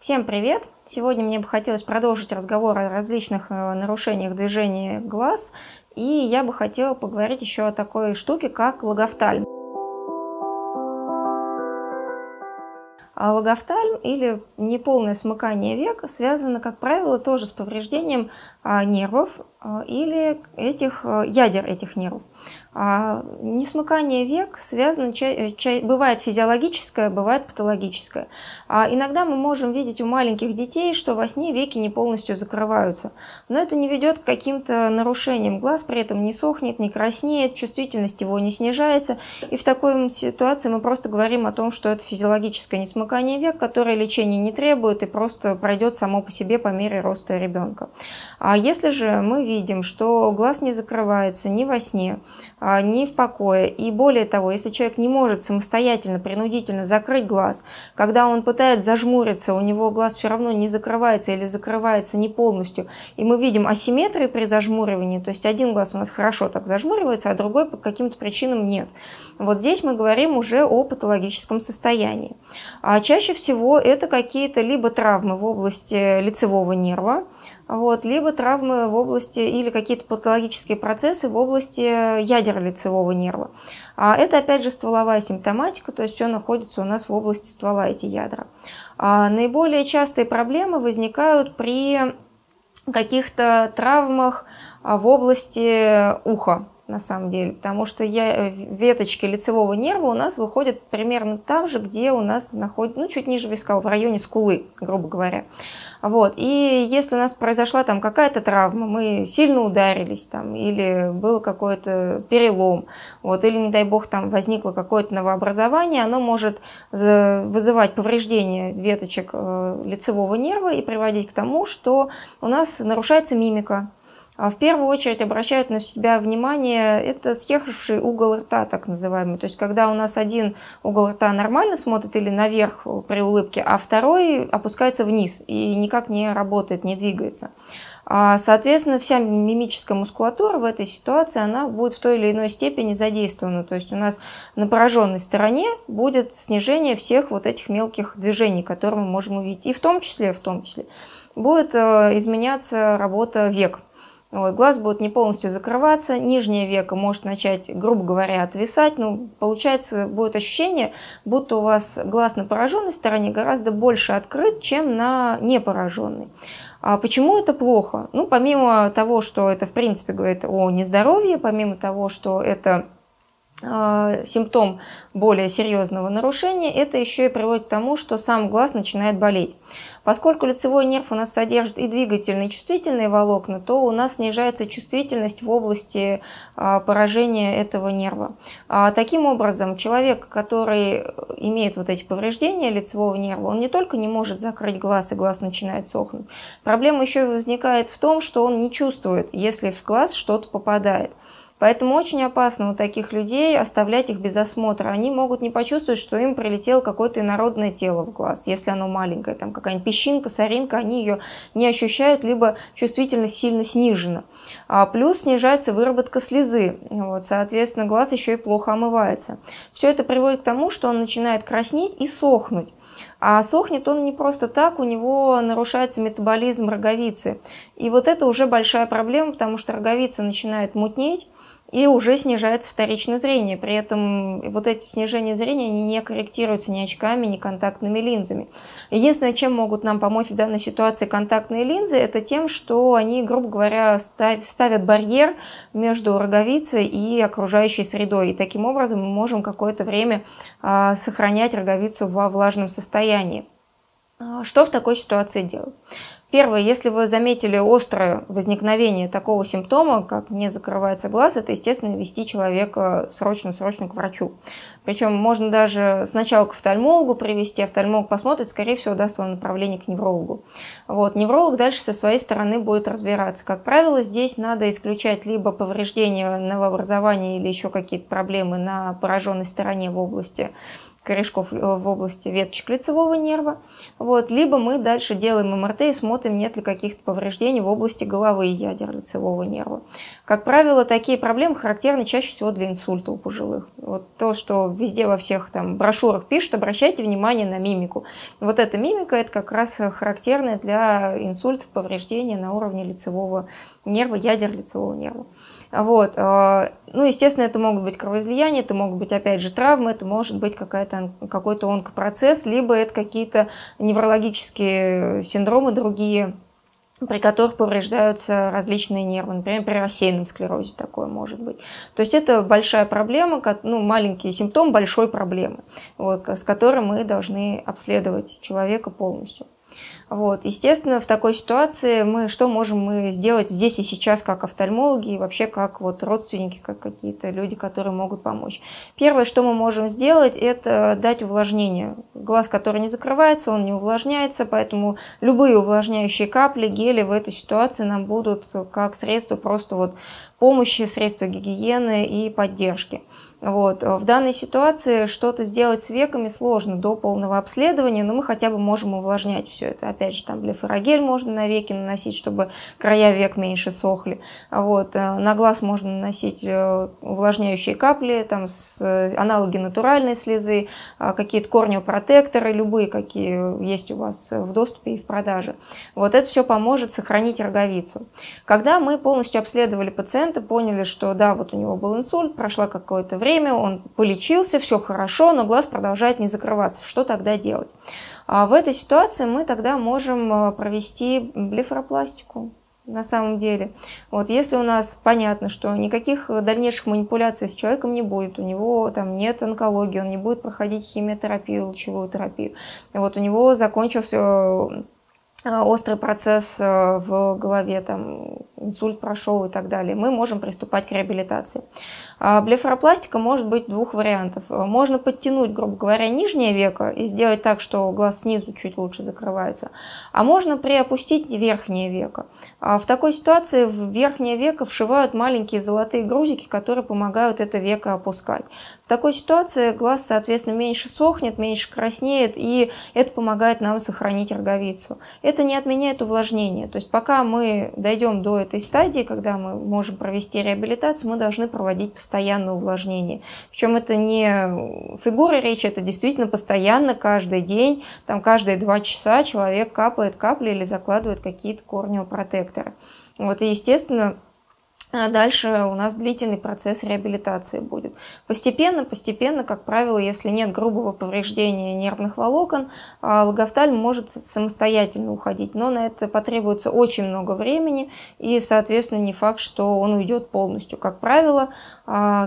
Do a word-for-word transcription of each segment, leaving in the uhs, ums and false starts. Всем привет! Сегодня мне бы хотелось продолжить разговор о различных нарушениях движения глаз, и я бы хотела поговорить еще о такой штуке, как лагофтальм. А лагофтальм или неполное смыкание век связано, как правило, тоже с повреждением нервов или этих, ядер этих нервов. Несмыкание век связано, чай, чай, бывает физиологическое, бывает патологическое. А иногда мы можем видеть у маленьких детей, что во сне веки не полностью закрываются. Но это не ведет к каким-то нарушениям. Глаз при этом не сохнет, не краснеет, чувствительность его не снижается. И в такой ситуации мы просто говорим о том, что это физиологическое несмыкание век, которое лечения не требует и просто пройдет само по себе по мере роста ребенка. А если же мы видим, что глаз не закрывается ни во сне, не в покое. И более того, если человек не может самостоятельно, принудительно закрыть глаз, когда он пытается зажмуриться, у него глаз все равно не закрывается или закрывается не полностью. И мы видим асимметрию при зажмуривании, то есть один глаз у нас хорошо так зажмуривается, а другой по каким-то причинам нет. Вот здесь мы говорим уже о патологическом состоянии. А чаще всего это какие-то либо травмы в области лицевого нерва, вот, либо травмы в области или какие-то патологические процессы в области ядер лицевого нерва. А это опять же стволовая симптоматика, то есть все находится у нас в области ствола, эти ядра. А наиболее частые проблемы возникают при каких-то травмах в области уха. На самом деле, потому что я, веточки лицевого нерва у нас выходят примерно там же, где у нас находится, ну, чуть ниже виска, в районе скулы, грубо говоря. Вот. И если у нас произошла там какая-то травма, мы сильно ударились, там, или был какой-то перелом, вот, или, не дай бог, там возникло какое-то новообразование, оно может вызывать повреждение веточек лицевого нерва и приводить к тому, что у нас нарушается мимика. В первую очередь обращают на себя внимание, это съехавший угол рта, так называемый. То есть, когда у нас один угол рта нормально смотрит или наверх при улыбке, а второй опускается вниз и никак не работает, не двигается. Соответственно, вся мимическая мускулатура в этой ситуации, она будет в той или иной степени задействована. То есть у нас на пораженной стороне будет снижение всех вот этих мелких движений, которые мы можем увидеть. И в том числе, в том числе, будет изменяться работа век. Вот, глаз будет не полностью закрываться, нижнее веко может начать, грубо говоря, отвисать. Ну, получается, будет ощущение, будто у вас глаз на пораженной стороне гораздо больше открыт, чем на непораженной. А почему это плохо? Ну, помимо того, что это, в принципе, говорит о нездоровье, помимо того, что это симптом более серьезного нарушения, это еще и приводит к тому, что сам глаз начинает болеть. Поскольку лицевой нерв у нас содержит и двигательные, и чувствительные волокна, то у нас снижается чувствительность в области поражения этого нерва. Таким образом, человек, который имеет вот эти повреждения лицевого нерва, он не только не может закрыть глаз, и глаз начинает сохнуть. Проблема еще возникает в том, что он не чувствует, если в глаз что-то попадает. Поэтому очень опасно у таких людей оставлять их без осмотра. Они могут не почувствовать, что им прилетело какое-то инородное тело в глаз, если оно маленькое, там какая-нибудь песчинка, соринка, они ее не ощущают, либо чувствительность сильно снижена. А плюс снижается выработка слезы, вот, соответственно, глаз еще и плохо омывается. Все это приводит к тому, что он начинает краснеть и сохнуть. А сохнет он не просто так, у него нарушается метаболизм роговицы. И вот это уже большая проблема, потому что роговица начинает мутнеть, и уже снижается вторичное зрение. При этом вот эти снижения зрения, они не корректируются ни очками, ни контактными линзами. Единственное, чем могут нам помочь в данной ситуации контактные линзы, это тем, что они, грубо говоря, ставят барьер между роговицей и окружающей средой. И таким образом мы можем какое-то время сохранять роговицу во влажном состоянии. Что в такой ситуации делать? Первое, если вы заметили острое возникновение такого симптома, как не закрывается глаз, это, естественно, вести человека срочно-срочно к врачу. Причем можно даже сначала к офтальмологу привести, офтальмолог посмотрит, скорее всего, даст вам направление к неврологу. Вот, невролог дальше со своей стороны будет разбираться. Как правило, здесь надо исключать либо повреждения новообразования или еще какие-то проблемы на пораженной стороне в области корешков в области веточек лицевого нерва. Вот. Либо мы дальше делаем МРТ и смотрим, нет ли каких-то повреждений в области головы и ядер лицевого нерва. Как правило, такие проблемы характерны чаще всего для инсульта у пожилых. Вот то, что везде во всех там брошюрах пишут, обращайте внимание на мимику. Вот эта мимика, это как раз характерная для инсультов повреждения на уровне лицевого нерва, ядер лицевого нерва. Вот. Ну, естественно, это могут быть кровоизлияния, это могут быть, опять же, травмы, это может быть какая-то, какой-то онкопроцесс, либо это какие-то неврологические синдромы другие, при которых повреждаются различные нервы, например, при рассеянном склерозе такое может быть. То есть это большая проблема, ну, маленький симптом большой проблемы, вот, с которой мы должны обследовать человека полностью. Вот. Естественно, в такой ситуации мы что можем мы сделать здесь и сейчас как офтальмологи и вообще как вот родственники, как какие-то люди, которые могут помочь. Первое, что мы можем сделать, это дать увлажнение. Глаз, который не закрывается, он не увлажняется, поэтому любые увлажняющие капли, гели в этой ситуации нам будут как средство просто вот помощи, средства гигиены и поддержки. Вот. В данной ситуации что-то сделать с веками сложно до полного обследования, но мы хотя бы можем увлажнять все это. Опять же, там блефарогель можно на веки наносить, чтобы края век меньше сохли. Вот. На глаз можно наносить увлажняющие капли, там, с аналоги натуральной слезы, какие-то корнеопротекторы, любые, какие есть у вас в доступе и в продаже. Вот это все поможет сохранить роговицу. Когда мы полностью обследовали пациента, поняли, что да, вот у него был инсульт, прошло какое-то время, он полечился, все хорошо, но глаз продолжает не закрываться. Что тогда делать? А в этой ситуации мы тогда можем провести блефаропластику. На самом деле, вот если у нас понятно, что никаких дальнейших манипуляций с человеком не будет, у него там нет онкологии, он не будет проходить химиотерапию, лучевую терапию, вот у него закончился острый процесс в голове, там, инсульт прошел и так далее, мы можем приступать к реабилитации. Блефаропластика может быть двух вариантов. Можно подтянуть, грубо говоря, нижнее веко и сделать так, что глаз снизу чуть лучше закрывается, а можно приопустить верхнее веко. В такой ситуации в верхнее веко вшивают маленькие золотые грузики, которые помогают это веко опускать. В такой ситуации глаз, соответственно, меньше сохнет, меньше краснеет, и это помогает нам сохранить роговицу. Это не отменяет увлажнение. То есть пока мы дойдем до этой стадии, когда мы можем провести реабилитацию, мы должны проводить постоянное увлажнение. Причем это не фигура речи, это действительно постоянно, каждый день, там каждые два часа человек капает капли или закладывает какие-то корнеопротекторы. Вот, и естественно, а дальше у нас длительный процесс реабилитации будет. Постепенно, постепенно, как правило, если нет грубого повреждения нервных волокон, лагофтальм может самостоятельно уходить. Но на это потребуется очень много времени, и, соответственно, не факт, что он уйдет полностью. Как правило,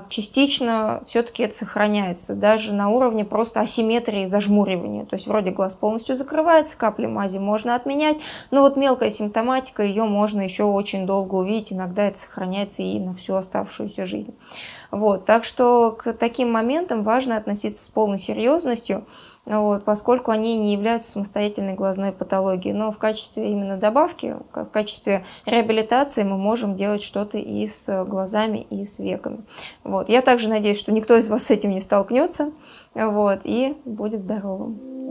частично все-таки это сохраняется, даже на уровне просто асимметрии зажмуривания. То есть вроде глаз полностью закрывается, капли мази можно отменять, но вот мелкая симптоматика, ее можно еще очень долго увидеть, иногда это сохраняется и на всю оставшуюся жизнь. Вот. Так что к таким моментам важно относиться с полной серьезностью, вот, поскольку они не являются самостоятельной глазной патологией. Но в качестве именно добавки, в качестве реабилитации мы можем делать что-то и с глазами, и с веками. Вот. Я также надеюсь, что никто из вас с этим не столкнется, вот, и будет здоровым.